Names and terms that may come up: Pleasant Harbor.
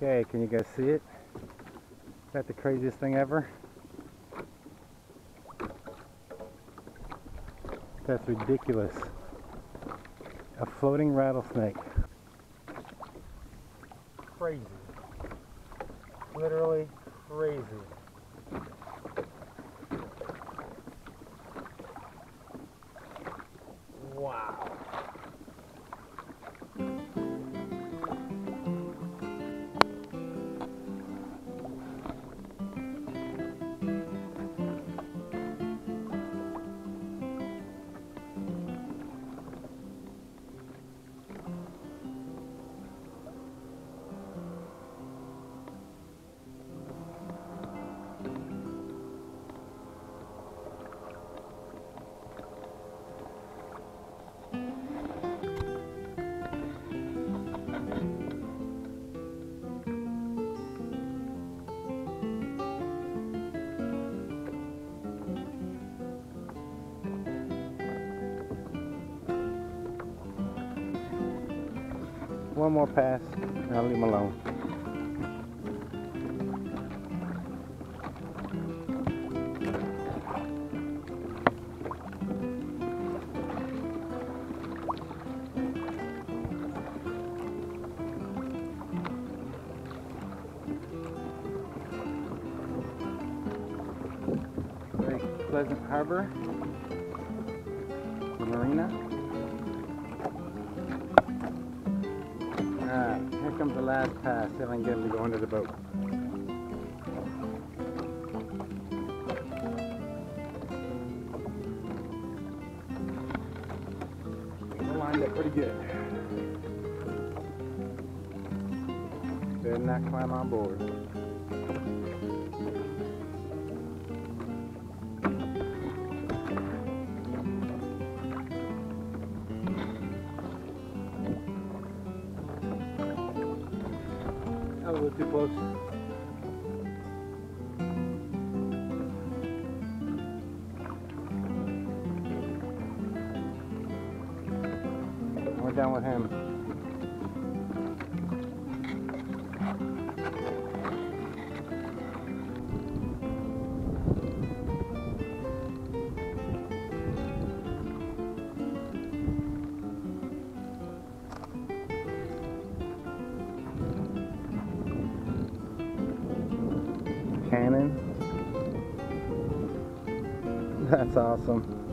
Okay, can you guys see it? Is that the craziest thing ever? That's ridiculous. A floating rattlesnake. Crazy. Literally crazy. Wow. One more pass, and I'll leave him alone. Pleasant Harbor, the marina. Alright, here comes the last pass, see if I can get him to go under the boat. We're lined up pretty good. Better not climb on board. A little too close. We're done with him. Cannon. That's awesome.